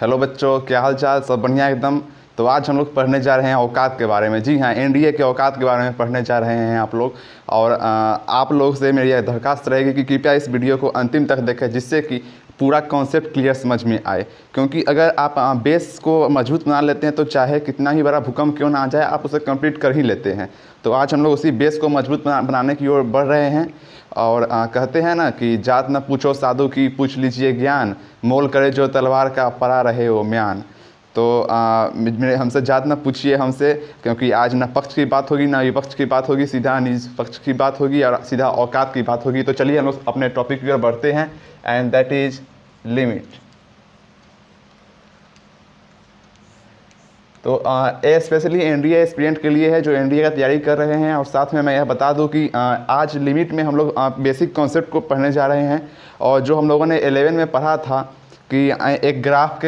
Hello बच्चों, क्या हाल चाल? सब बढ़िया एकदम। तो आज हम लोग पढ़ने जा रहे हैं औकात के बारे में। जी हाँ, एनडीए के औकात के बारे में पढ़ने जा रहे हैं आप लोग। और आप लोग से मेरी यह दरखास्त रहेगी कि कृपया इस वीडियो को अंतिम तक देखें, जिससे कि पूरा कॉन्सेप्ट क्लियर समझ में आए। क्योंकि अगर आप बेस को मजबूत बना लेते हैं तो चाहे कितना ही बड़ा भूकंप क्यों ना आ जाए, आप उसे कंप्लीट कर ही लेते हैं। तो आज हम लोग उसी बेस को मजबूत बनाने की ओर बढ़ रहे हैं। और कहते हैं ना कि जात न पूछो साधु की, पूछ लीजिए ज्ञान, मोल करे जो तलवार का, परा रहे हो म्यान। तो हमसे जात ना पूछिए हमसे, क्योंकि आज ना पक्ष की बात होगी ना विपक्ष की बात होगी, सीधा निज पक्ष की बात होगी और सीधा औकात की बात होगी। तो चलिए हम लोग अपने टॉपिक की ओर बढ़ते हैं, एंड दैट इज लिमिट। तो स्पेशली एनडीए स्टूडेंट के लिए है जो एनडीए का तैयारी कर रहे हैं। और साथ में मैं यह बता दूं कि आज लिमिट में हम लोग बेसिक कॉन्सेप्ट को पढ़ने जा रहे हैं। और जो हम लोगों ने 11 में पढ़ा था कि एक ग्राफ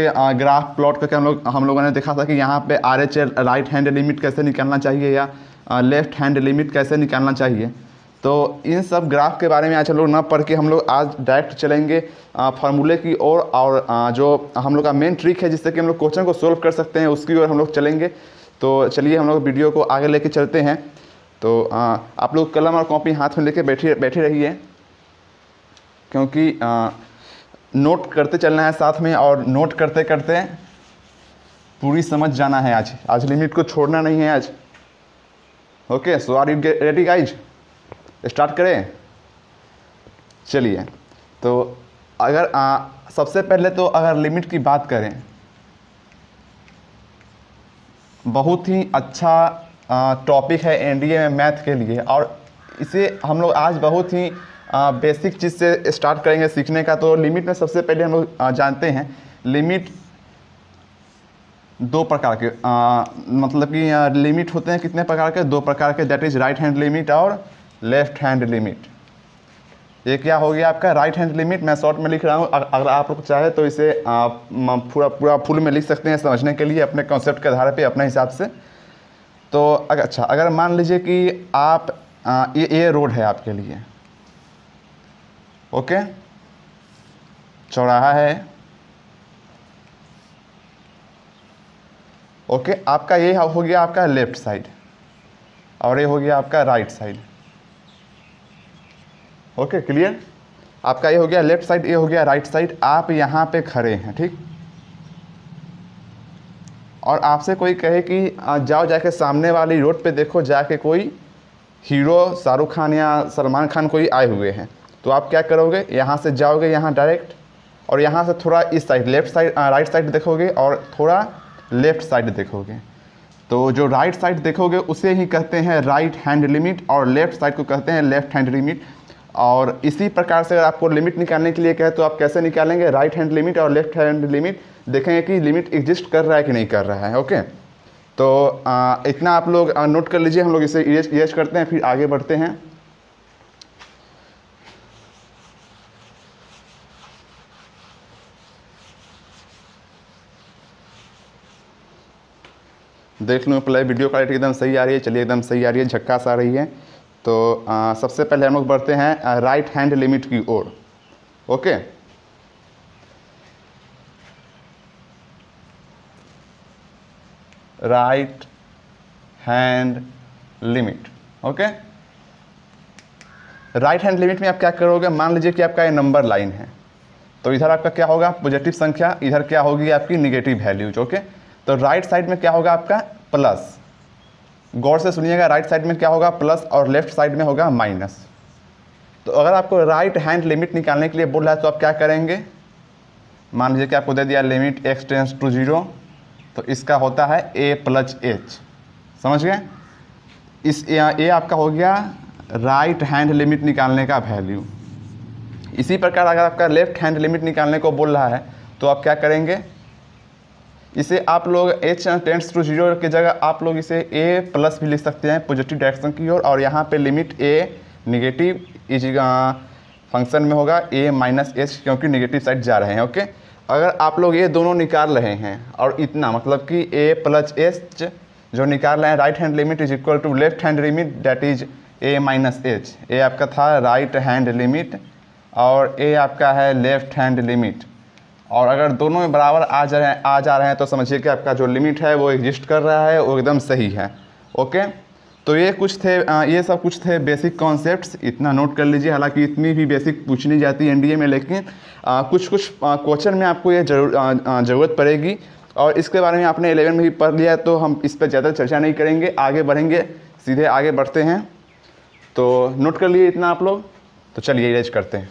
प्लॉट करके हम लोगों ने देखा था कि यहाँ पे RHL राइट हैंड लिमिट कैसे निकालना चाहिए या लेफ्ट हैंड लिमिट कैसे निकालना चाहिए। तो इन सब ग्राफ के बारे में आज हम लोग ना पढ़ के हम लोग आज डायरेक्ट चलेंगे फार्मूले की ओर। और जो हम लोग का मेन ट्रिक है जिससे कि हम लोग क्वेश्चन को सोल्व कर सकते हैं, उसकी ओर हम लोग चलेंगे। तो चलिए हम लोग वीडियो को आगे लेके चलते हैं। तो आप लोग कलम और कॉपी हाथ में लेके बैठे रहिए, क्योंकि नोट करते चलना है साथ में। और नोट करते करते पूरी समझ जाना है। आज लिमिट को छोड़ना नहीं है आज। Okay, so are you ready guys? Start करें? चलिए। तो अगर सबसे पहले तो अगर लिमिट की बात करें, बहुत ही अच्छा टॉपिक है एनडीए में मैथ के लिए। और इसे हम लोग आज बहुत ही बेसिक चीज़ से स्टार्ट करेंगे सीखने का। तो लिमिट में सबसे पहले हम लोग जानते हैं लिमिट दो प्रकार के मतलब कि लिमिट होते हैं कितने प्रकार के? दो प्रकार के, that is right hand limit और लेफ़्ट हैंड लिमिट। ये क्या हो गया आपका राइट हैंड लिमिट? मैं शॉर्ट में लिख रहा हूँ, अगर आप लोग चाहे तो इसे आप पूरा फुल में लिख सकते हैं समझने के लिए, अपने कॉन्सेप्ट के आधार पे अपने हिसाब से। तो अगर मान लीजिए कि आप ये रोड है आपके लिए, ओके, चौराहा है, ओके, आपका ये हो गया आपका लेफ्ट साइड और ये हो गया आपका राइट साइड। Okay, clear? आपका ये हो गया लेफ्ट साइड, ये हो गया राइट साइड। आप यहाँ पे खड़े हैं, ठीक? और आपसे कोई कहे कि जाओ जाके सामने वाली रोड पे देखो, जाके कोई हीरो शाहरुख खान या सलमान खान कोई आए हुए हैं। तो आप क्या करोगे? यहाँ से जाओगे यहाँ डायरेक्ट, और यहाँ से थोड़ा इस side left side right side देखोगे और थोड़ा लेफ्ट साइड देखोगे। तो जो राइट साइड देखोगे उसे ही कहते हैं राइट हैंड लिमिट, और लेफ्ट साइड को कहते हैं लेफ्ट हैंड लिमिट। और इसी प्रकार से अगर आपको लिमिट निकालने के लिए कहे तो आप कैसे निकालेंगे? राइट हैंड लिमिट और लेफ्ट हैंड लिमिट देखेंगे कि लिमिट एग्जिस्ट कर रहा है कि नहीं कर रहा है। ओके, तो इतना आप लोग नोट कर लीजिए। हम लोग इसे इरेज करते हैं, फिर आगे बढ़ते हैं। देख लूँ पहले वीडियो क्वालिटी एकदम सही आ रही है? चलिए, एकदम सही आ रही है, झक्कास आ रही है। तो सबसे पहले हम लोग बढ़ते हैं राइट हैंड लिमिट की ओर। Okay, right hand limit. Okay, right hand limit में आप क्या करोगे? मान लीजिए कि आपका ये नंबर लाइन है, तो इधर आपका क्या होगा? पॉजिटिव संख्या। इधर क्या होगी आपकी? Negative values. ओके, तो राइट साइड में क्या होगा आपका? प्लस। गौर से सुनिएगा, राइट साइड में क्या होगा? प्लस, और लेफ्ट साइड में होगा माइनस। तो अगर आपको राइट हैंड लिमिट निकालने के लिए बोल रहा है तो आप क्या करेंगे? मान लीजिए कि आपको दे दिया लिमिट x टेंस टू 0, तो इसका होता है a प्लस h। समझ गए? इस a आपका हो गया राइट हैंड लिमिट निकालने का वैल्यू। इसी प्रकार अगर आपका लेफ्ट हैंड लिमिट निकालने को बोल रहा है तो आप क्या करेंगे? इसे आप लोग h टेंड्स टू 0 की जगह आप लोग इसे a प्लस भी लिख सकते हैं पॉजिटिव डायरेक्शन की ओर। और यहाँ पे लिमिट a निगेटिव इस फंक्शन में होगा a माइनस h, क्योंकि निगेटिव साइड जा रहे हैं। ओके, अगर आप लोग ये दोनों निकाल रहे हैं और इतना मतलब कि a प्लस h जो निकाल रहे हैं right hand limit is equal to left hand limit that is a minus h। a आपका था राइट हैंड लिमिट और a आपका है लेफ्ट हैंड लिमिट। और अगर दोनों में बराबर आ जा रहे हैं तो समझिए कि आपका जो लिमिट है वो एग्जिस्ट कर रहा है, वो एकदम सही है। ओके, तो ये सब कुछ थे बेसिक कॉन्सेप्ट्स, इतना नोट कर लीजिए। हालांकि इतनी भी बेसिक पूछनी जाती है एनडीए में, लेकिन कुछ क्वेश्चन में आपको ये ज़रूरत पड़ेगी। और इसके बारे में आपने 11 में भी पढ़ लिया है, तो हम इस पर ज़्यादा चर्चा नहीं करेंगे, आगे बढ़ेंगे, सीधे आगे बढ़ते हैं। तो नोट कर लिए इतना आप लोग, तो चलिए इरेज करते हैं।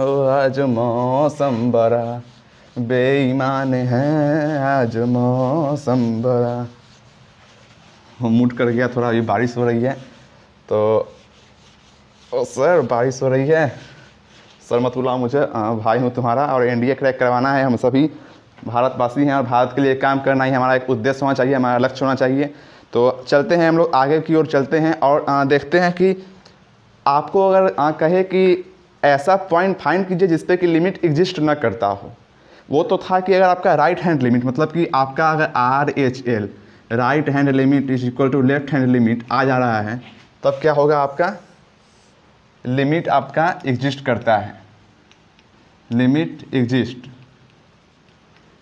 ओ आज मौसम बड़ा बेईमान है, आज मौसम बड़ा। मूड कर गया थोड़ा, अभी बारिश हो रही है तो ओ सर बारिश हो रही है, सर मत बुलाओ मुझे, भाई हूँ तुम्हारा। और एनडीए क्रैक करवाना है, हम सभी भारतवासी हैं और भारत के लिए काम करना ही हमारा एक उद्देश्य होना चाहिए, हमारा लक्ष्य होना चाहिए। तो चलते हैं हम लोग आगे की ओर चलते हैं और देखते हैं कि आपको अगर कहे कि ऐसा पॉइंट फाइंड कीजिए जिस पे कि लिमिट एग्जिस्ट ना करता हो। वो तो था कि अगर आपका राइट हैंड लिमिट, मतलब कि आपका अगर RHL right hand limit is equal to left hand limit आ जा रहा है, तब क्या होगा, आपका लिमिट आपका एग्जिस्ट करता है, लिमिट एग्जिस्ट।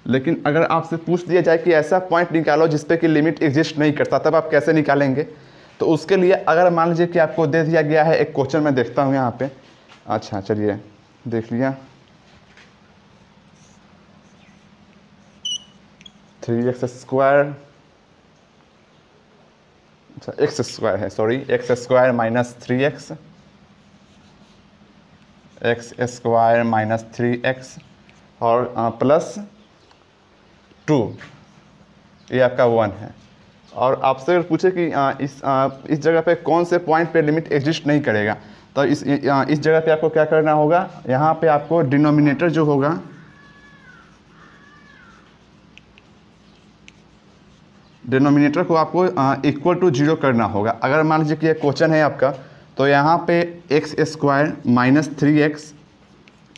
लेकिन अगर आपसे पूछ दिया जाए कि ऐसा पॉइंट निकालो जिस पे कि लिमिट एग्जिस्ट नहीं करता, तब आप कैसे निकालेंगे? तो उसके लिए अगर मान लीजिए कि आपको दे दिया गया है एक क्वेश्चन, मैं देखता हूँ यहाँ पे, अच्छा चलिए देख लिया, 3x² अच्छा x² है, sorry x² minus 3x, x² minus 3x और प्लस 2, ये आपका 1 है। और आपसे अगर पूछे कि इस जगह पे कौन से पॉइंट पे लिमिट एग्जिस्ट नहीं करेगा, तो इस जगह पे आपको क्या करना होगा, यहाँ पे आपको डिनोमिनेटर जो होगा, डिनोमिनेटर को आपको इक्वल टू 0 करना होगा। अगर मान लीजिए कि ये क्वेश्चन है आपका, तो यहाँ पे x² minus 3x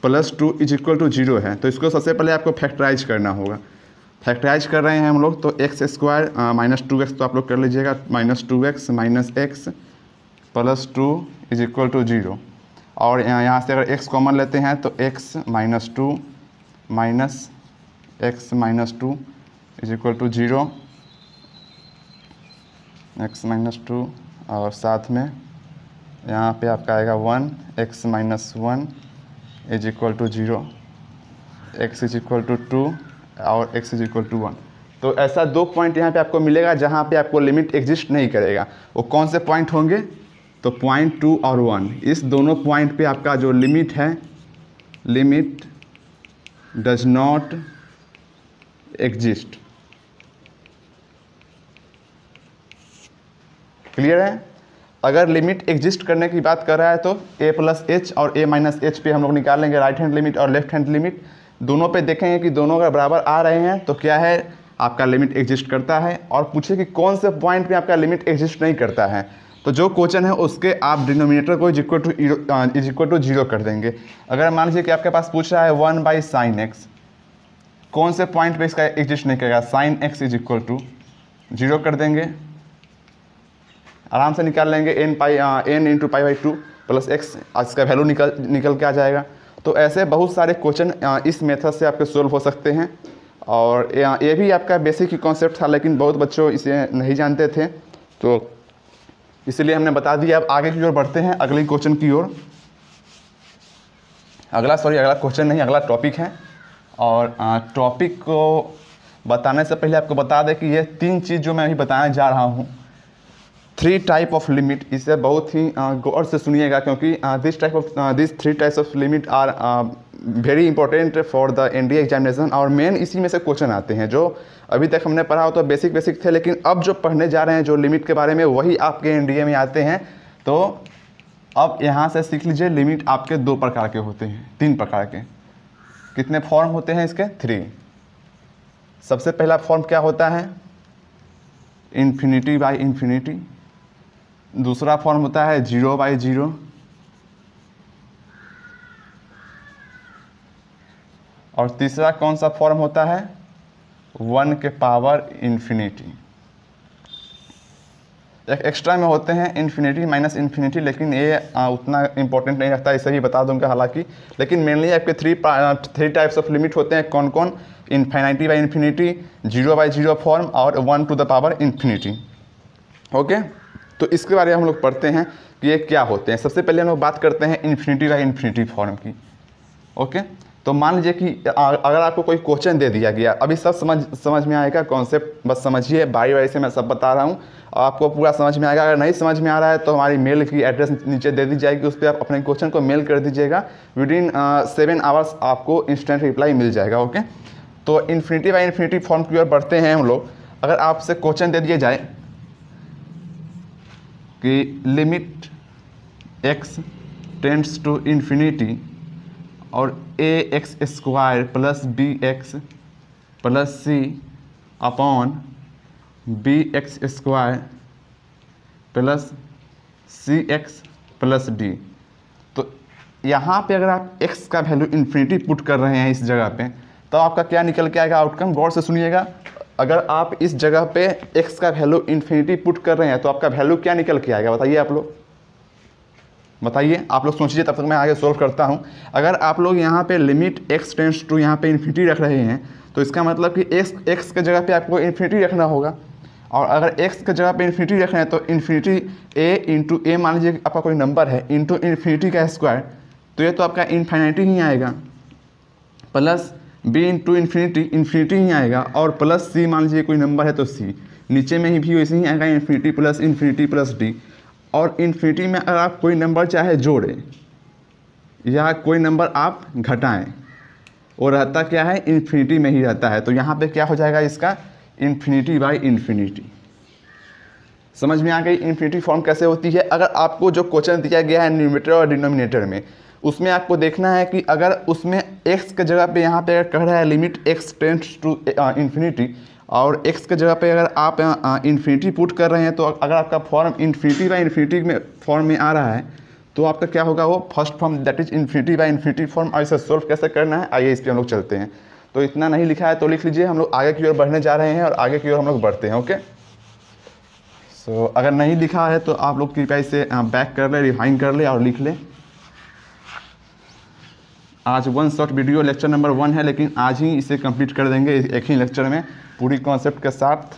plus 2 is equal to 0 है, तो इसको सबसे पहले आपको फैक्टराइज करना होगा। फैक्टराइज कर रहे हैं हम लोग, तो x² माइनस 2x तो आप लोग कर लीजिएगा, minus 2x minus x plus 2 is equal to 0। और यहाँ से अगर x कॉमन लेते हैं तो x minus 2 minus x minus 2 is equal to 0, x minus 2 और साथ में यहाँ पे आपका आएगा 1, x minus 1 is equal to 0, x is equal to 2 और x इज इक्वल टू 1। तो ऐसा दो पॉइंट यहाँ पे आपको मिलेगा जहाँ पे आपको लिमिट एग्जिस्ट नहीं करेगा। वो कौन से पॉइंट होंगे, तो पॉइंट 2 और 1, इस दोनों पॉइंट पे आपका जो लिमिट है, limit does not exist. Clear है? अगर लिमिट एग्जिस्ट करने की बात कर रहा है तो a+h और a-h पे हम लोग निकालेंगे राइट हैंड लिमिट और लेफ्ट हैंड लिमिट। दोनों पे देखेंगे कि दोनों अगर बराबर आ रहे हैं तो क्या है, आपका लिमिट एग्जिस्ट करता है। और पूछे कि कौन से पॉइंट पे आपका लिमिट एग्जिस्ट नहीं करता है, तो जो क्वेश्चन है उसके आप डिनोमिनेटर को इज इक्वल टू 0 कर देंगे। अगर मान लीजिए कि आपके पास पूछ रहा है 1/sin x, कौन से पॉइंट पे इसका एग्जिस्ट नहीं करेगा, sin x is equal to 0 कर देंगे। आराम से निकाल लेंगे, n into pi by 2 plus x, इसका वैल्यू निकल के आ जाएगा। तो ऐसे बहुत सारे क्वेश्चन इस मेथड से आपके सोल्व हो सकते हैं। और ये भी आपका बेसिक ही कॉन्सेप्ट था, लेकिन बहुत बच्चों इसे नहीं जानते थे, तो इसलिए हमने बता दिया। अब आगे की ओर बढ़ते हैं, अगले क्वेश्चन की ओर। अगला क्वेश्चन नहीं, अगला टॉपिक है। और टॉपिक को बताने से पहले आपको बता दें कि ये 3 चीज़ जो मैं अभी बताने जा रहा हूँ, 3 टाइप ऑफ लिमिट, इसे बहुत ही गौर से सुनिएगा, क्योंकि this three types of limit are very important for the NDA examination. और मेन इसी में से क्वेश्चन आते हैं, जो अभी तक हमने पढ़ा हो तो बेसिक थे, लेकिन अब जो पढ़ने जा रहे हैं जो लिमिट के बारे में, वही आपके NDA में आते हैं। तो अब यहाँ से सीख लीजिए, लिमिट आपके 2 प्रकार के होते हैं, 3 प्रकार के। कितने फॉर्म होते हैं इसके? 3। सबसे पहला फॉर्म क्या होता है, इन्फिनिटी बाई इन्फिनिटी। दूसरा फॉर्म होता है 0/0, और तीसरा कौन सा फॉर्म होता है, 1/∞। एक्स्ट्रा में होते हैं इन्फिनिटी माइनस इन्फिनिटी, लेकिन ये उतना इंपॉर्टेंट नहीं रखता, इसे भी बता दूंगा हालांकि। लेकिन मेनली आपके थ्री टाइप्स ऑफ लिमिट होते हैं, कौन कौन? Infinity by infinity, zero by zero form और 1 to the power infinity. Okay, तो इसके बारे में हम लोग पढ़ते हैं कि ये क्या होते हैं। सबसे पहले हम लोग बात करते हैं इन्फिनिटी बाय इन्फिनिटी फॉर्म की। ओके, तो मान लीजिए कि अगर आपको कोई क्वेश्चन दे दिया गया, अभी सब समझ में आएगा कॉन्सेप्ट, बस समझिए बारी बारी से मैं सब बता रहा हूँ, आपको पूरा समझ में आएगा। अगर नहीं समझ में आ रहा है तो हमारी मेल की एड्रेस नीचे दे दी जाएगी, उस पर आप अपने क्वेश्चन को मेल कर दीजिएगा, विदिन 7 hours आपको इंस्टेंट रिप्लाई मिल जाएगा। ओके, तो इन्फिनिटी बाई इन्फिनिटी फॉर्म की ओर बढ़ते हैं हम लोग। अगर आपसे क्वेश्चन दे दिया जाए कि limit x tends to infinity और ax square plus bx plus c upon bx square plus cx plus d, तो यहाँ पे अगर आप x का वैल्यू इन्फिनिटी पुट कर रहे हैं इस जगह पे, तो आपका क्या निकल के आएगा आउटकम? गौर से सुनिएगा, अगर आप इस जगह पे x का वैल्यू इन्फिनिटी पुट कर रहे हैं तो आपका वैल्यू क्या निकल के आएगा? बताइए आप लोग, बताइए आप लोग, सोचिए, तब तक मैं आगे सॉल्व करता हूं। अगर आप लोग यहाँ पे लिमिट x टेंड्स टू यहाँ पे इन्फिनिटी रख रहे हैं तो इसका मतलब कि x के जगह पे आपको इन्फिनिटी रखना होगा, और अगर x के जगह पे इन्फिनिटी रख रहे हैं तो इन्फिनिटी a इंटू ए, मान लीजिए आपका कोई नंबर है, इंटू इन्फिनिटी का स्क्वायर, तो ये तो आपका इन्फाइनाइटी ही आएगा, plus b into infinity, infinity ही आएगा, और प्लस c, मान लीजिए कोई नंबर है तो c, नीचे में भी वैसे ही आएगा इन्फिनिटी प्लस d। और इन्फिनिटी में अगर आप कोई नंबर चाहे जोड़ें या कोई नंबर आप घटाएं, वो रहता क्या है? इन्फिनिटी में ही रहता है, तो यहाँ पे क्या हो जाएगा इसका? Infinity by infinity. समझ में आ गई इन्फिनिटी फॉर्म कैसे होती है। अगर आपको जो क्वेश्चन दिया गया है न्यूमरेटर और डिनोमिनेटर में, उसमें आपको देखना है कि अगर उसमें एक्स के जगह पर यहाँ पर कह रहा है limit x tends to infinity, और x के जगह पे अगर आप इन्फिनिटी पुट कर रहे हैं, तो अगर आपका फॉर्म इन्फिनिटी बाय इन्फिनिटी में फॉर्म में आ रहा है तो आपका क्या होगा? वो first form, that is infinity by infinity form. और इसे सॉल्व कैसे करना है, आइए इस पर हम लोग चलते हैं। तो इतना नहीं लिखा है तो लिख लीजिए, हम लोग आगे की ओर बढ़ने जा रहे हैं और आगे की ओर हम लोग बढ़ते हैं। ओके, सो अगर नहीं लिखा है तो आप लोग कृपया इसे बैक कर ले, रिवाइंड कर ले और लिख ले। आज 1 short वीडियो लेक्चर नंबर 1 है, लेकिन आज ही इसे कंप्लीट कर देंगे एक ही लेक्चर में पूरी कॉन्सेप्ट के साथ।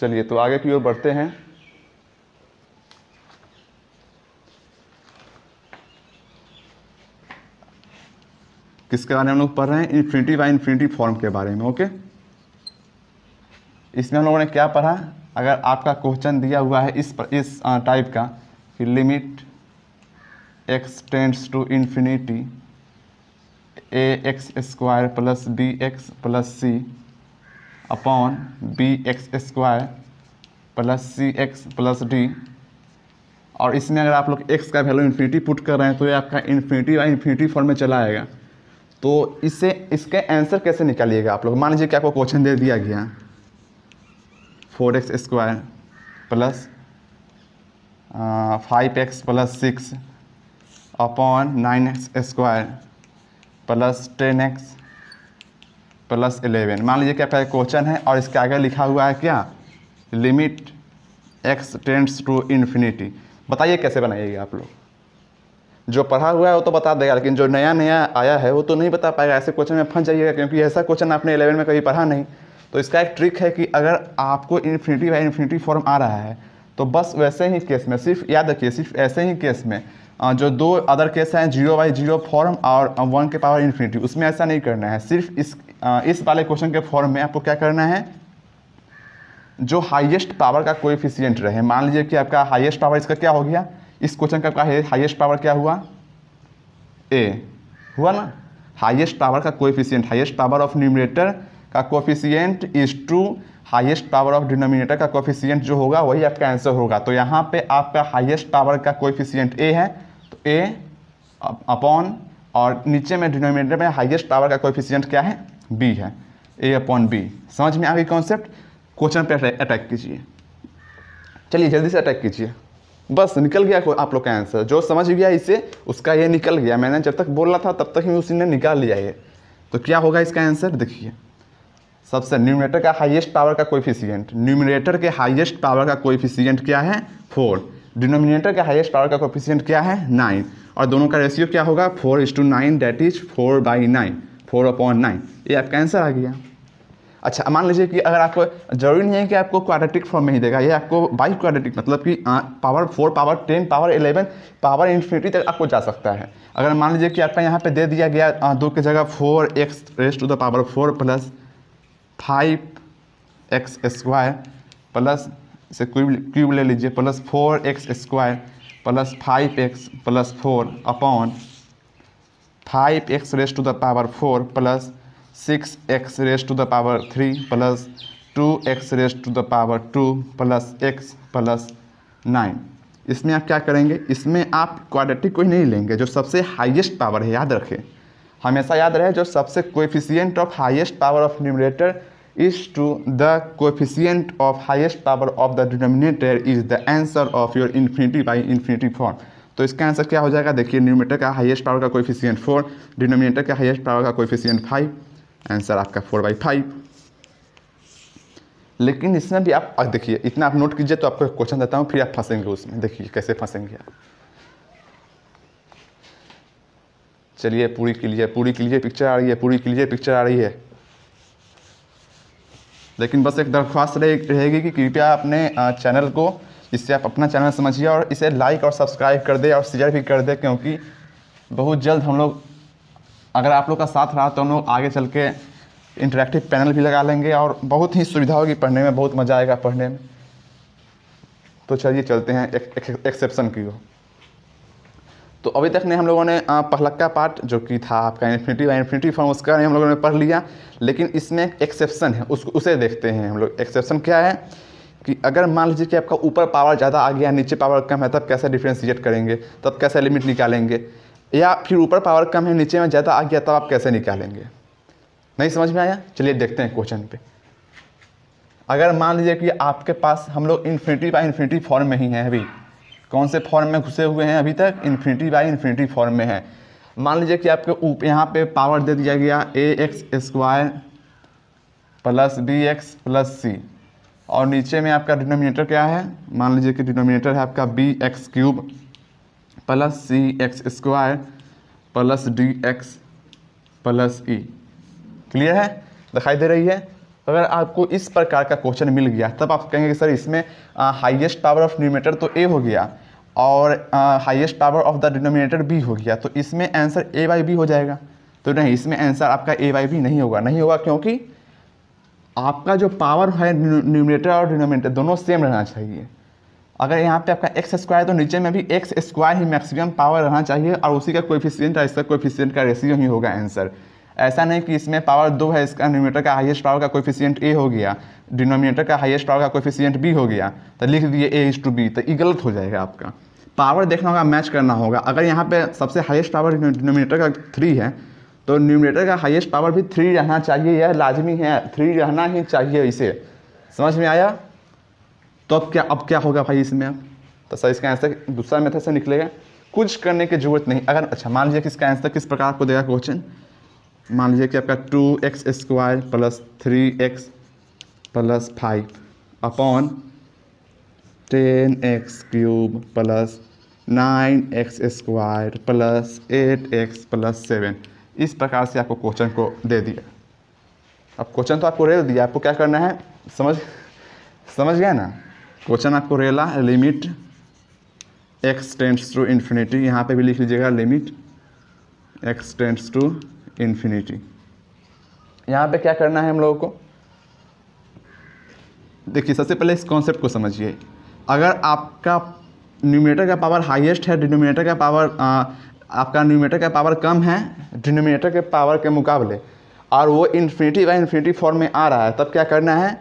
चलिए, तो आगे की ओर बढ़ते हैं। किसके बारे में हम लोग पढ़ रहे हैं? इन्फिनिटी बाय इन्फिनिटी फॉर्म के बारे में। ओके, इसमें हम लोगों ने क्या पढ़ा? अगर आपका क्वेश्चन दिया हुआ है इस टाइप का कि limit x tends to infinity ax square plus bx plus c upon bx square plus cx plus d, और इसमें अगर आप लोग x का वैल्यू इन्फिनिटी पुट कर रहे हैं तो ये आपका इन्फिनिटी बाई इन्फिनिटी फॉर्म में चला आएगा। तो इसे इसका आंसर कैसे निकालिएगा आप लोग? मान लीजिए कि आपको क्वेश्चन दे दिया गया 4x square plus 5x plus 6 upon 9x square plus 10x plus 11। मान लीजिए कि आपका क्वेश्चन है और इसके आगे लिखा हुआ है क्या? Limit x tends to infinity. बताइए कैसे बनाइएगी आप लोग? जो पढ़ा हुआ है वो तो बता देगा, लेकिन जो नया आया है वो तो नहीं बता पाएगा, ऐसे क्वेश्चन में फंस जाइएगा, क्योंकि ऐसा क्वेश्चन आपने 11 में कभी पढ़ा नहीं। तो इसका एक ट्रिक है कि अगर आपको इन्फिनिटी बाय इन्फिनिटी फॉर्म आ रहा है तो बस वैसे ही केस में, सिर्फ याद रखिए, सिर्फ ऐसे ही केस में जो दो अदर केस हैं, 0 बाय 0 फॉर्म और 1 to the power इन्फिनिटी, उसमें ऐसा नहीं करना है। सिर्फ इस वाले क्वेश्चन के फॉर्म में आपको क्या करना है? जो हाईएस्ट पावर का कोएफिशिएंट रहे। मान लीजिए कि आपका हाईएस्ट पावर इसका क्या हो गया? इस क्वेश्चन का आपका हाईएस्ट पावर क्या हुआ? ए हुआ ना, हाईएस्ट पावर का coefficient, highest power of numerator का coefficient is to highest power of denominator का कोफिशियंट जो होगा वही आपका आंसर होगा। तो यहाँ पे आपका हाईएस्ट पावर का कोफिशियंट ए है तो ए अपॉन, और नीचे में डिनोमिनेटर में हाईएस्ट पावर का कोफिशियंट क्या है? बी है, ए अपॉन बी। समझ में आ गई कॉन्सेप्ट? क्वेश्चन पे अटैक कीजिए, चलिए जल्दी से अटैक कीजिए। बस निकल गया आप लोग का आंसर, जो समझ गया इसे उसका ये निकल गया। मैंने जब तक बोल रहा था तब तक ही उसी ने निकाल लिया ये। तो क्या होगा इसका आंसर देखिए, सबसे न्यूमरेटर का हाईएस्ट पावर का कोएफिशिएंट, न्यूमरेटर के हाईएस्ट पावर का कोएफिशिएंट क्या है 4, डिनोमिनेटर के हाईएस्ट पावर का कोएफिशिएंट क्या है 9, और दोनों का रेशियो क्या होगा 4:9 दैट इज 4/9, 4/9। ये आपका आंसर आ गया। अच्छा मान लीजिए कि अगर आपको जरूरी नहीं है कि आपको क्वाड्रेटिक फॉर्म में ही देगा, ये आपको बाई क्वाड्रेटिक मतलब कि power 4 power 10 power 11 power infinity तक आपको जा सकता है। अगर मान लीजिए कि आपका यहाँ पे दे दिया गया 2 की जगह 4x⁴ प्लस 5x² प्लस इसे क्यूब ले लीजिए plus 4x² plus 5x plus 4 upon 5x⁴ plus 6x⁴ plus 2x⁴ plus x plus 9। इसमें आप क्या करेंगे, इसमें आप क्वाड्रेटिक को ही नहीं लेंगे, जो सबसे हाईएस्ट पावर है। याद रखें, हमेशा याद रहे, जो सबसे coefficient of highest power of numerator is to the coefficient of highest power of the denominator is the answer of your infinity by infinity form. तो इसका आंसर क्या हो जाएगा देखिए, न्यूमरेटर का हाईएस्ट पावर का कोएफिशिएंट 4, डिनोमिनेटर का highest power का कोएफिशिएंट 5, आंसर आपका 4/5। लेकिन इसमें भी आप देखिए, इतना आप नोट कीजिए तो आपको क्वेश्चन देता हूँ, फिर आप फंसेंगे उसमें। देखिए कैसे फंसेंगे आप। चलिए पूरी क्लियर पिक्चर आ रही है, लेकिन बस एक दरख्वास्त रहेगी कि कृपया अपने चैनल को, इससे आप अपना चैनल समझिए और इसे लाइक और सब्सक्राइब कर दे और शेयर भी कर दे, क्योंकि बहुत जल्द हम लोग, अगर आप लोग का साथ रहा तो हम लोग आगे चल के इंटरेक्टिव पैनल भी लगा लेंगे और बहुत ही सुविधा होगी पढ़ने में, बहुत मज़ा आएगा पढ़ने में। तो चलिए चलते हैं एक्सेप्शन की ओर। तो अभी तक ने हम लोगों ने पहला का पार्ट जो कि था आपका इन्फिनिटी और इन्फिनिटी फॉर्म, उसका हम लोगों ने पढ़ लिया। लेकिन इसमें एक एक्सेप्शन है, उसे देखते हैं हम लोग। एक्सेप्शन क्या है कि अगर मान लीजिए कि आपका ऊपर पावर ज़्यादा आ गया, नीचे पावर कम है, तब कैसे डिफ्रेंशिएट करेंगे, तब कैसे लिमिट निकालेंगे, या फिर ऊपर पावर कम है नीचे में ज़्यादा आ गया, तब आप कैसे निकालेंगे। नहीं समझ में आया, चलिए देखते हैं क्वेश्चन पे। अगर मान लीजिए कि आपके पास, हम लोग इन्फिनिटी बाय इन्फिनिटी फॉर्म में ही हैं अभी, कौन से फॉर्म में घुसे हुए हैं अभी तक, इन्फिनिटी बाय इन्फिनिटी फॉर्म में है। मान लीजिए कि आपके ऊपर यहाँ पे पावर दे दिया गया ax² plus bx plus c, और नीचे में आपका डिनोमिनेटर क्या है, मान लीजिए कि डिनोमिनेटर है आपका bx³ plus cx² plus dx plus e। Clear है, दिखाई दे रही है। अगर आपको इस प्रकार का क्वेश्चन मिल गया तब आप कहेंगे कि सर इसमें हाईएस्ट पावर ऑफ न्यूमरेटर तो a हो गया और highest power of the denominator b हो गया, तो इसमें आंसर a/b हो जाएगा। तो नहीं, इसमें आंसर आपका a/b नहीं होगा, क्योंकि आपका जो पावर है न्यूमरेटर और डिनोमिनेटर दोनों सेम रहना चाहिए। अगर यहाँ पे आपका x² है तो नीचे में भी x² ही मैक्सिमम पावर रहना चाहिए और उसी का कोएफिशिएंट और इसका कोएफिशिएंट का रेशियो ही होगा आंसर। ऐसा नहीं कि इसमें पावर 2 है, इसका न्यूमरेटर का हाईएस्ट पावर का कोएफिशिएंट a हो गया, डिनोमिनेटर का हाईएस्ट पावर का कोएफिशिएंट b हो गया, तो लिख दिए a/b, तो ये गलत हो जाएगा। आपका पावर देखना होगा, मैच करना होगा। अगर यहाँ पर सबसे हाईएस्ट पावर डिनोमिनेटर का 3 है तो न्यूमरेटर का हाईएस्ट पावर भी 3 रहना चाहिए, यह लाजमी है, 3 रहना ही चाहिए इसे। समझ में आया। तो अब क्या होगा भाई इसमें, अब तो सर इसका आंसर दूसरा मेथड से निकलेगा, कुछ करने की जरूरत नहीं। अगर अच्छा मान लीजिए कि इसका आंसर किस प्रकार आपको देगा क्वेश्चन, मान लीजिए कि आपका 2x² plus 3x plus 5 upon 10x³ plus 9x² plus 8x plus 7, इस प्रकार से आपको क्वेश्चन को दे दिया। अब क्वेश्चन तो आपको रेल दिया, आपको क्या करना है, समझ गया ना। क्वेश्चन आपको रेला, limit x tends to infinity, यहाँ पे भी लिख लीजिएगा limit x tends to infinity. यहाँ पे क्या करना है हम लोगों को, देखिए सबसे पहले इस कॉन्सेप्ट को समझिए। अगर आपका न्यूमरेटर का पावर हाईएस्ट है, डिनोमिनेटर का पावर आपका न्यूमरेटर का पावर कम है डिनोमिनेटर के पावर के मुकाबले, और वो इन्फिनिटी बाई इन्फिनिटी फॉर्म में आ रहा है, तब क्या करना है,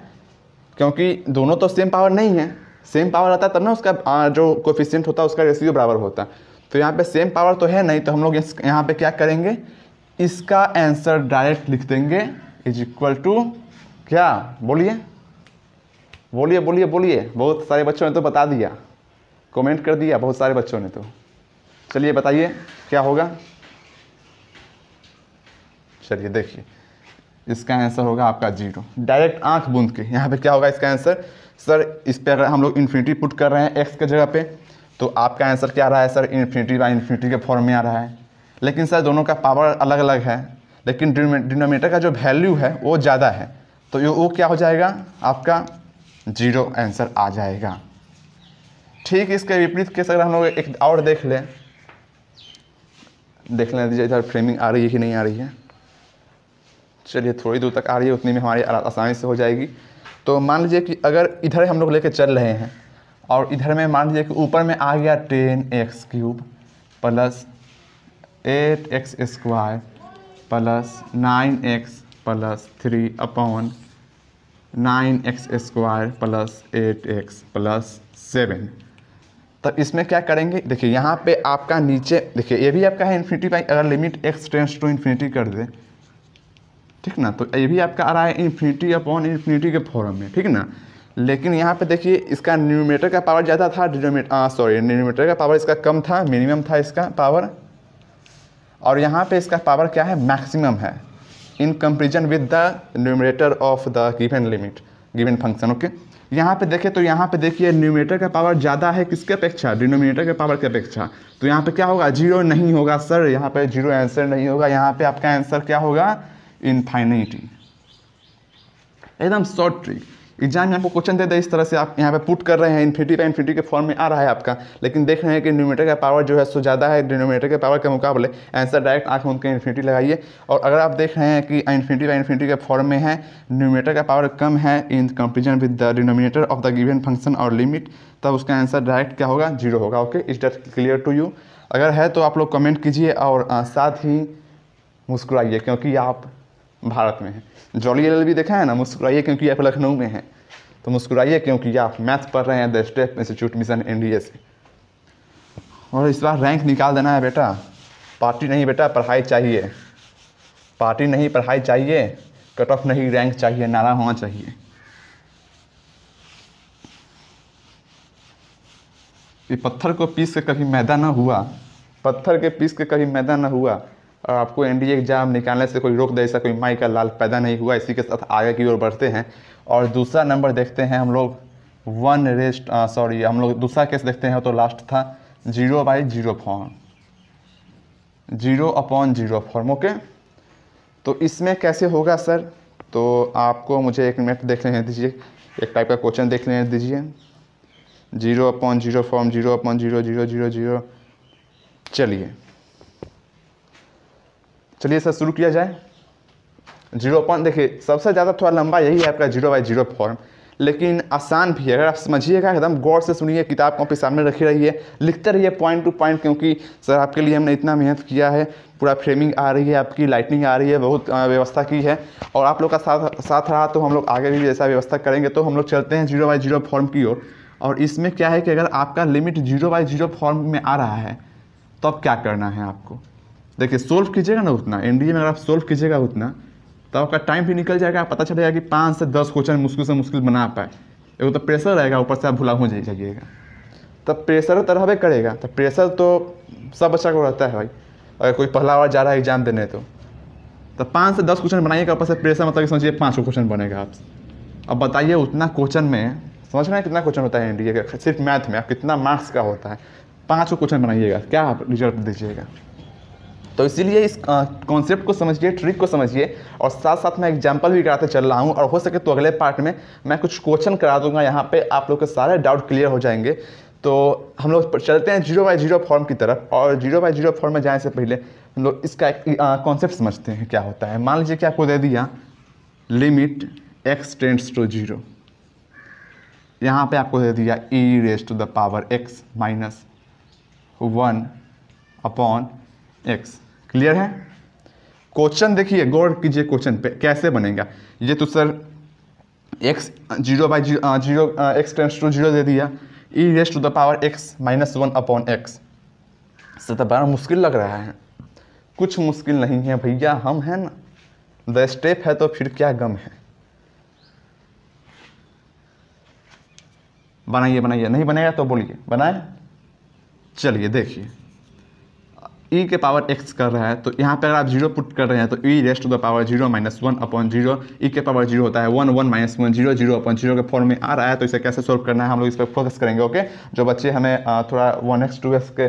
क्योंकि दोनों तो सेम पावर नहीं है। सेम पावर आता है तब ना उसका जो कोफिशियंट होता है उसका रेशियो बराबर होता है। तो यहाँ पे सेम पावर तो है नहीं, तो हम लोग यहाँ पे क्या करेंगे, इसका आंसर डायरेक्ट लिख देंगे इज इक्वल टू क्या, बोलिए बोलिए बोलिए बोलिए, बहुत सारे बच्चों ने तो बता दिया। कमेंट कर दिया बहुत सारे बच्चों ने। तो चलिए बताइए क्या होगा। चलिए देखिए इसका आंसर होगा आपका 0। डायरेक्ट आंख बूंद के यहाँ पे क्या होगा इसका आंसर? सर इस पे अगर हम लोग इन्फिनिटी पुट कर रहे हैं एक्स के जगह पे तो आपका आंसर क्या आ रहा है? सर इन्फिनिटी बाई इन्फिनिटी के फॉर्म में आ रहा है, लेकिन सर दोनों का पावर अलग अलग है, लेकिन डिनोमिनेटर का जो वैल्यू है वो ज़्यादा है, तो ये वो क्या हो जाएगा आपका 0 आंसर आ जाएगा। ठीक, इसके विपरीत केस अगर हम लोग एक और देख लें दीजिए इधर फ्रेमिंग आ रही है कि नहीं आ रही है। चलिए थोड़ी दूर तक आ रही है, उतनी में हमारी आसानी से हो जाएगी। तो मान लीजिए कि अगर इधर हम लोग लेके चल रहे हैं और इधर में मान लीजिए कि ऊपर में आ गया 10x³ plus 8x² plus 9x plus 3/9x² plus 8x plus 7। तो इसमें क्या करेंगे? देखिए यहाँ पे आपका नीचे देखिए ये भी आपका है इन्फिनिटी बाई, अगर limit x tends to infinity कर दे, ठीक ना, तो ये भी आपका आ रहा है इन्फिनिटी अपॉन इन्फिनिटी के फॉर्म में, ठीक ना। लेकिन यहाँ पे देखिए इसका न्यूमेरेटर का पावर ज़्यादा था, न्यूमेरेटर का पावर इसका कम था, मिनिमम था इसका पावर, और यहाँ पे इसका पावर क्या है? मैक्सिमम है in comparison with the numerator of the given limit given function. Okay, यहाँ पे देखें तो यहाँ पे देखिए न्यूमेरेटर का पावर ज़्यादा है किसके अपेक्षा? डिनोमिनेटर के पावर के अपेक्षा। तो यहाँ पे क्या होगा? 0 नहीं होगा सर, यहाँ पे 0 आंसर नहीं होगा, यहाँ पे आपका आंसर क्या होगा? इनफाइनिटी। एकदम शॉर्ट ट्रिक। एग्जाम में आपको क्वेश्चन दे दे इस तरह से, आप यहाँ पे पुट कर रहे हैं इन्फिनिटी बाई इन्फिनिटी के फॉर्म में आ रहा है आपका, लेकिन देख रहे हैं कि न्यूमेरेटर का पावर जो है सो ज़्यादा है डिनोमिनेटर के पावर के मुकाबले, आंसर डायरेक्ट आंख उनके इन्फिनिटी लगाइए। और अगर आप देख रहे हैं कि इन्फिनिटी बाई इन्फिनिटी के फॉर्म में है, न्यूमेरेटर का पावर कम है in comparison with the denominator of the given function और लिमिट, तब उसका आंसर डायरेक्ट क्या होगा? 0 होगा। Okay, is that clear to you? अगर है तो आप लोग कमेंट कीजिए और साथ ही मुस्कुराइए क्योंकि आप भारत में हैं। जॉली एल भी देखा है ना, मुस्कुराइए क्योंकि आप लखनऊ में हैं, तो मुस्कुराइए क्योंकि आप मैथ पढ़ रहे हैं the step institute mission NDA से। और इस बार रैंक निकाल देना है बेटा, पार्टी नहीं बेटा, पढ़ाई चाहिए, पार्टी नहीं पढ़ाई चाहिए, कट ऑफ नहीं रैंक चाहिए, नारा होना चाहिए। ये पत्थर को पीस के कभी मैदा ना हुआ, पत्थर के पीस के कभी मैदा ना हुआ, और आपको NDA एग्जाम निकालने से कोई रोक दे ऐसा कोई माई का लाल पैदा नहीं हुआ। इसी के साथ आगे की ओर बढ़ते हैं और दूसरा नंबर देखते हैं हम लोग दूसरा केस देखते हैं। तो लास्ट था 0/0 फॉर्म, 0/0 फॉर्म। ओके, तो इसमें कैसे होगा सर? तो आपको मुझे एक मिनट देख लेने दीजिए, एक टाइप का क्वेश्चन देख लेने दीजिए। 0/0 फॉर्म, 0/0। चलिए सर शुरू किया जाए। 0/0 देखिए सबसे ज़्यादा थोड़ा लंबा यही है आपका 0/0 फॉर्म, लेकिन आसान भी है अगर आप समझिएगा, एकदम गौर से सुनिए, किताब कॉपी सामने रखी रहिए, लिखते रहिए पॉइंट टू पॉइंट, क्योंकि सर आपके लिए हमने इतना मेहनत किया है, पूरा फ्रेमिंग आ रही है आपकी, लाइटनिंग आ रही है, बहुत व्यवस्था की है, और आप लोग का साथ रहा तो हम लोग आगे भी ऐसा व्यवस्था करेंगे। तो हम लोग चलते हैं 0/0 फॉर्म की ओर। और इसमें क्या है कि अगर आपका लिमिट 0/0 फॉर्म में आ रहा है तो अब क्या करना है आपको? देखिए सोल्व कीजिएगा ना उतना, NDA में अगर आप सोल्व कीजिएगा उतना तो आपका टाइम भी निकल जाएगा, पता चलेगा कि 5 से 10 क्वेश्चन मुश्किल से मुश्किल बना पाए। एक तो प्रेशर रहेगा, ऊपर से आप भुला हो जाइएगा, तब प्रेशर तरह करेगा, तब प्रेशर तो सब बच्चा को रहता है भाई, अगर कोई पहला बार जा रहा है एग्जाम देने तो 5 से 10 क्वेश्चन बनाइएगा, ऊपर से प्रेशर, मतलब कि समझिए 5 क्वेश्चन बनेगा आपसे। अब बताइए उतना क्वेश्चन में, समझ रहे हैं कितना क्वेश्चन होता है NDA का, सिर्फ मैथ में आप कितना मार्क्स का होता है, 5 क्वेश्चन बनाइएगा, क्या आप रिजल्ट दीजिएगा? तो इसीलिए इस कॉन्सेप्ट को समझिए, ट्रिक को समझिए, और साथ साथ मैं एग्जांपल भी कराते चल रहा हूँ, और हो सके तो अगले पार्ट में मैं कुछ क्वेश्चन करा दूंगा, यहाँ पे आप लोग के सारे डाउट क्लियर हो जाएंगे। तो हम लोग चलते हैं 0/0 फॉर्म की तरफ, और 0/0 फॉर्म में जाने से पहले हम लोग इसका कॉन्सेप्ट समझते हैं क्या होता है। मान लीजिए कि आपको दे दिया लिमिट x टेंड्स टू 0, यहाँ पर आपको दे दिया e⁻¹x क्लियर है। क्वेश्चन देखिए, गौर कीजिए क्वेश्चन पे कैसे बनेगा। ये तो sir x 0/0 x tends to 0 दे दिया, e⁻¹x से, तो बड़ा मुश्किल लग रहा है। कुछ मुश्किल नहीं है भैया, हम हैं ना, द स्टेप है तो फिर क्या गम है। बनाइए बनाइए, नहीं बनेगा तो बोलिए बनाए। चलिए देखिए, ई के पावर एक्स कर रहा है तो यहाँ पर अगर आप जीरो पुट कर रहे हैं तो e rest to the power zero minus one upon zero, e के पावर जीरो होता है one, one minus one zero, zero upon zero के फॉर्म में आ रहा है। तो इसे कैसे सोल्व करना है हम लोग इस पर फोकस करेंगे। ओके, जो बच्चे हमें थोड़ा 1x 2x के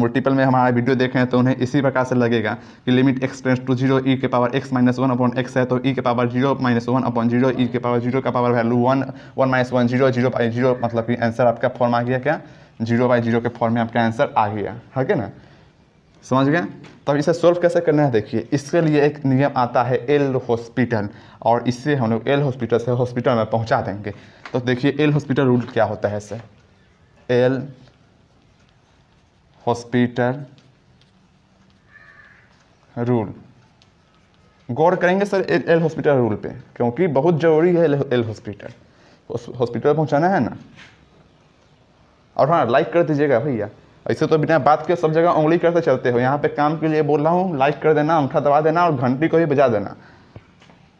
मल्टीपल में हमारा वीडियो देखें हैं तो उन्हें इसी प्रकार से लगेगा कि limit x tends to zero e के power x minus one upon x है तो ई के power zero minus one upon zero, e के पावर जीरो का power value one, one minus one zero, zero by zero, मतलब कि answer आपका form आ गया क्या, जीरो बाई जीरो के फॉर्म में आपका आंसर आ गया है ना। समझ गए। तब इसे सोल्व कैसे करना है देखिए, इसके लिए एक नियम आता है एल हॉस्पिटल, और इससे हम लोग एल हॉस्पिटल से हॉस्पिटल में पहुंचा देंगे। तो देखिए एल हॉस्पिटल रूल क्या होता है सर, एल हॉस्पिटल रूल गौर करेंगे सर एल हॉस्पिटल रूल पे, क्योंकि बहुत ज़रूरी है एल हॉस्पिटल, हॉस्पिटल पहुंचाना है ना। और हाँ, लाइक कर दीजिएगा भैया, ऐसे तो बिना बात के सब जगह उंगली करते चलते हो, यहाँ पे काम के लिए बोल रहा हूँ लाइक कर देना, अंगूठा दबा देना और घंटी को ही बजा देना।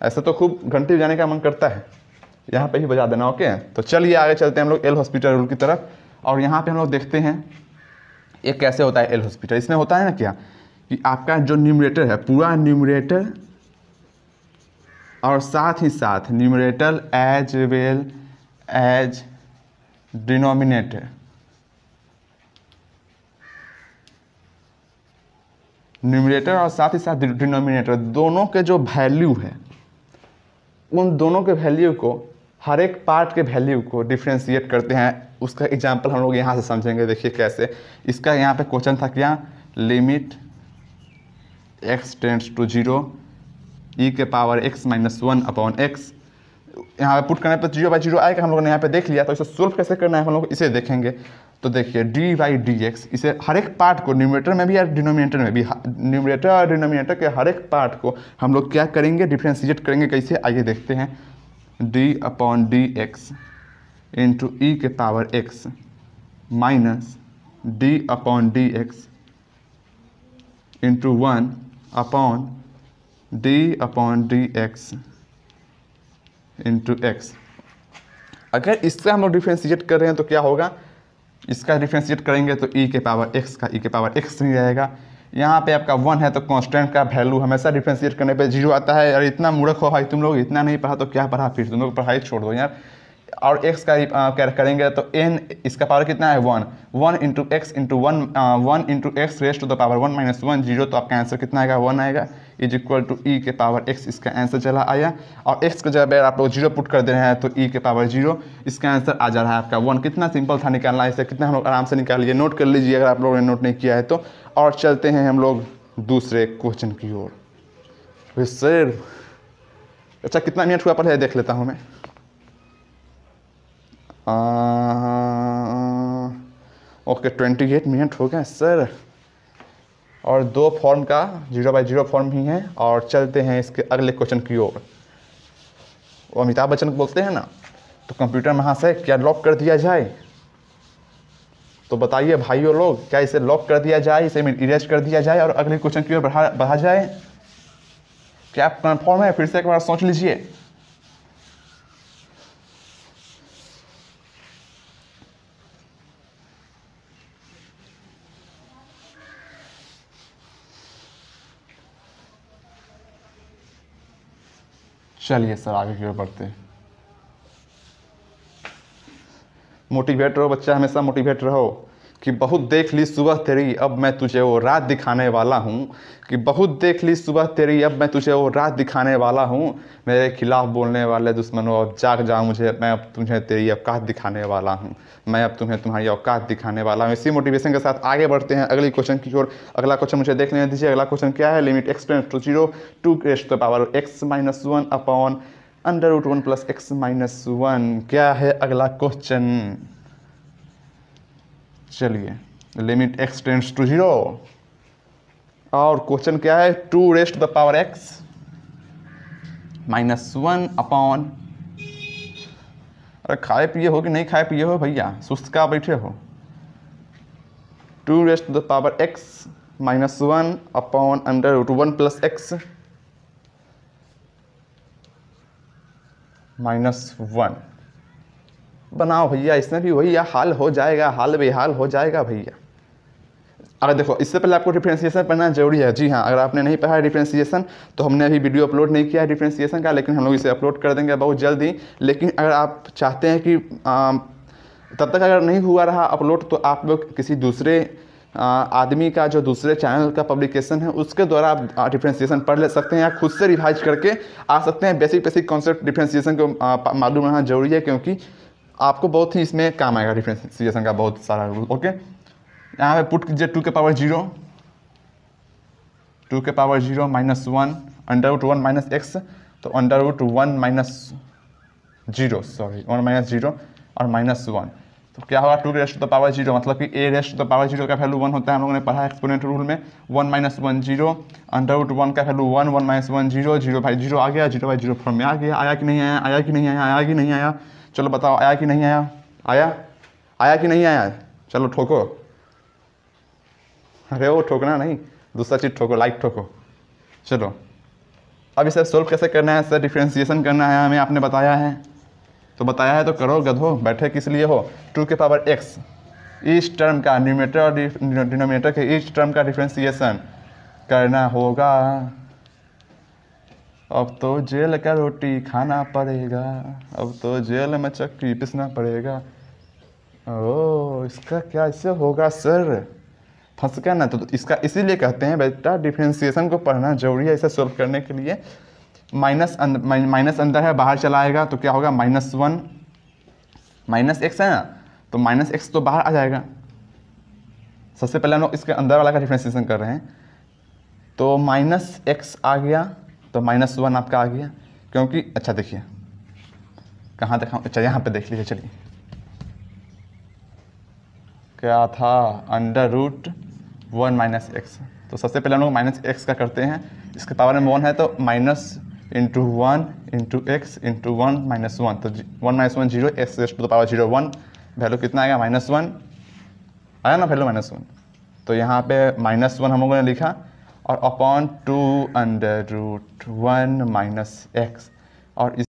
ऐसे तो खूब घंटी बजाने का मन करता है, यहाँ पे ही बजा देना। ओके, तो चलिए आगे चलते हैं हम लोग एल हॉस्पिटल रूल की तरफ, और यहाँ पे हम लोग देखते हैं ये कैसे होता है एल हॉस्पिटल। इसमें होता है ना क्या कि आपका जो न्यूमरेटर है, पूरा न्यूमरेटर और साथ ही साथ numerator as well as denominator, numerator और साथ ही साथ डिनोमिनेटर दोनों के जो वैल्यू है, उन दोनों के वैल्यू को, हर एक पार्ट के वैल्यू को डिफ्रेंशिएट करते हैं। उसका एग्जांपल हम लोग यहाँ से समझेंगे। देखिए कैसे, इसका यहाँ पे क्वेश्चन था क्या, limit x tends to zero e के power x minus one upon x, यहाँ पे पुट करने पर जीरो बाई जीरो आएगा, हम लोगों ने यहाँ पे देख लिया। तो इसे सोल्व कैसे करना है हम लोग इसे देखेंगे। तो देखिए डी बाई डी एक्स, इसे हर एक पार्ट को, न्यूमरेटर में भी या डिनोमिनेटर में भी, न्यूमरेटर और डिनोमिनेटर के हर एक पार्ट को हम लोग क्या करेंगे, डिफ्रेंशिएट करेंगे। कैसे, आइए देखते हैं। D upon d x into e के power x minus d upon d x into one upon d upon d x into x. अगर इसका हम लोग डिफ्रेंशिएट कर रहे हैं तो क्या होगा, इसका डिफ्रेंशिएट करेंगे तो ई के पावर एक्स का ई के पावर एक्स नहीं रहेगा। यहाँ पे आपका वन है तो कांस्टेंट का वैल्यू हमेशा डिफ्रेंशिएट करने पे जीरो आता है। यार इतना मूर्ख हो भाई तुम लोग, इतना नहीं पढ़ा तो क्या पढ़ा, फिर तुम लोग पढ़ाई छोड़ दो यार। और एक्स का करेंगे तो एन, इसका पावर कितना है one, one into x into one, one into x rest to the power one minus one zero, तो आपका आंसर कितना आएगा, वन आएगा, इज इक्वल टू ई के पावर एक्स, इसका आंसर चला आया। और एक्स के जगह आप लोग जीरो पुट कर दे रहे हैं तो ई के पावर जीरो, इसका आंसर आ जा रहा है आपका वन। कितना सिंपल था निकालना, इसे कितना हम लोग आराम से निकाल लीजिए, नोट कर लीजिए अगर आप लोगों ने नोट नहीं किया है तो। और चलते हैं हम लोग दूसरे क्वेश्चन की ओर। सर अच्छा कितना मिनट हुआ पहले देख लेता हूँ मैं, 28 मिनट हो गए सर, और दो फॉर्म का जीरो बाई जीरो फॉर्म ही है। और चलते हैं इसके अगले क्वेश्चन की ओर। वो अमिताभ बच्चन को बोलते हैं ना, तो कंप्यूटर महाशय क्या लॉक कर दिया जाए, तो बताइए भाइयों लोग, क्या इसे लॉक कर दिया जाए, इसे इरेज कर दिया जाए और अगले क्वेश्चन की ओर बढ़ा जाए, क्या आप कन्फर्म है, फिर से एक बार सोच लीजिए। चलिए सर आगे की ओर बढ़ते हैं। मोटिवेट रहो बच्चा, हमेशा मोटिवेट रहो कि बहुत देख ली सुबह तेरी, अब मैं तुझे वो रात दिखाने वाला हूँ, कि बहुत देख ली सुबह तेरी, अब मैं तुझे वो रात दिखाने वाला हूँ, मेरे खिलाफ बोलने वाले दुश्मनों अब जाग जाओ, मुझे मैं अब तुझे तेरी औकात दिखाने वाला हूँ, मैं अब तुम्हें तुम्हारी औकात दिखाने वाला हूँ। इसी मोटिवेशन के साथ आगे बढ़ते हैं अगले क्वेश्चन की ओर। अगला क्वेश्चन मुझे देख लेने दीजिए। अगला क्वेश्चन क्या है, limit x tends to zero two rest to power x minus one upon under root one plus x minus one, क्या है अगला क्वेश्चन। चलिए limit x tends to zero, और क्वेश्चन क्या है, two rest the power x minus one upon, अरे खाए पिए हो कि नहीं खाए पिए हो भैया, सुस्त का बैठे हो, two rest the power x minus one upon under root one plus x minus one, बनाओ भैया, इसमें भी वही हाल हो जाएगा, हाल बेहाल हो जाएगा भैया। अगर देखो इससे पहले आपको डिफरेंशिएशन पढ़ना जरूरी है। जी हाँ, अगर आपने नहीं पढ़ा है डिफरेंशिएशन, तो हमने अभी वीडियो अपलोड नहीं किया है डिफरेंशिएशन का, लेकिन हम लोग इसे अपलोड कर देंगे बहुत जल्दी। लेकिन अगर आप चाहते हैं कि तब तक अगर नहीं हुआ रहा अपलोड, तो आप लोग किसी दूसरे आदमी का जो दूसरे चैनल का पब्लिकेशन है उसके द्वारा आप डिफरेंशिएशन पढ़ ले सकते हैं, या खुद से रिवाइज करके आ सकते हैं। बेसिक कॉन्सेप्ट डिफरेंशिएशन को मालूम रहना जरूरी है, क्योंकि आपको बहुत ही इसमें काम आएगा डिफरेंशिएशन का बहुत सारा रूल। ओके, यहाँ पे पुट कीजिए 2 के पावर 0 -1 √1 माइनस एक्स, तो √1 माइनस 0 और -1, तो क्या होगा 2 रेस्ट टू द पावर 0, मतलब कि a raised to the power 0 का वैल्यू 1 होता है। हम लोगों ने पढ़ा है एक्सपोनेंट रूल में 1 -1 0 √1 का वैल्यू 1 1 -1 0 0/0 आ गया, 0/0 फॉर्म में आ गया। आया कि नहीं आया, आया कि नहीं आया, आया कि नहीं आया, चलो बताओ आया कि नहीं आया, आया आया कि नहीं आया, चलो ठोको। अरे वो ठोकना नहीं, दूसरा चीज़ ठोको, लाइक ठोको। चलो अब इसे सोल्व कैसे करना है सर? डिफरेंशिएशन करना है हमें, आपने बताया है तो बताया है, तो करो गधो, बैठे किस लिए हो। 2 के पावर x इस टर्म का न्यूमेरेटर और डिनोमिनेटर के इस टर्म का डिफरेंशिएशन करना होगा। अब तो जेल का रोटी खाना पड़ेगा, अब तो जेल में चक्की पिसना पड़ेगा। ओ इसका क्या इससे होगा सर? फंस गया ना, तो इसका इसीलिए कहते हैं बेटा डिफरेंशिएशन को पढ़ना जरूरी है इसे सॉल्व करने के लिए। माइनस अंदर है, बाहर चला आएगा, तो क्या होगा -1 -x है ना, तो -x तो बाहर आ जाएगा। सबसे पहले हम लोग इसके अंदर वाला का डिफरेंशिएशन कर रहे हैं, तो -x आ गया, तो -1 आपका आ गया, क्योंकि अच्छा देखिए कहाँ देखा, अच्छा यहाँ पे देख लीजिए। चलिए क्या था, √1 -x, तो सबसे पहले हम लोग -x का करते हैं, इसके पावर में 1 है तो -(1 × x × 1 - 1), तो 1 - 1 0, x raised to the power 0 1, value कितना आएगा -1 आया ना, वैल्यू -1, तो यहाँ पे -1 हम लोगों ने लिखा और अपॉन 2 √1 - x, और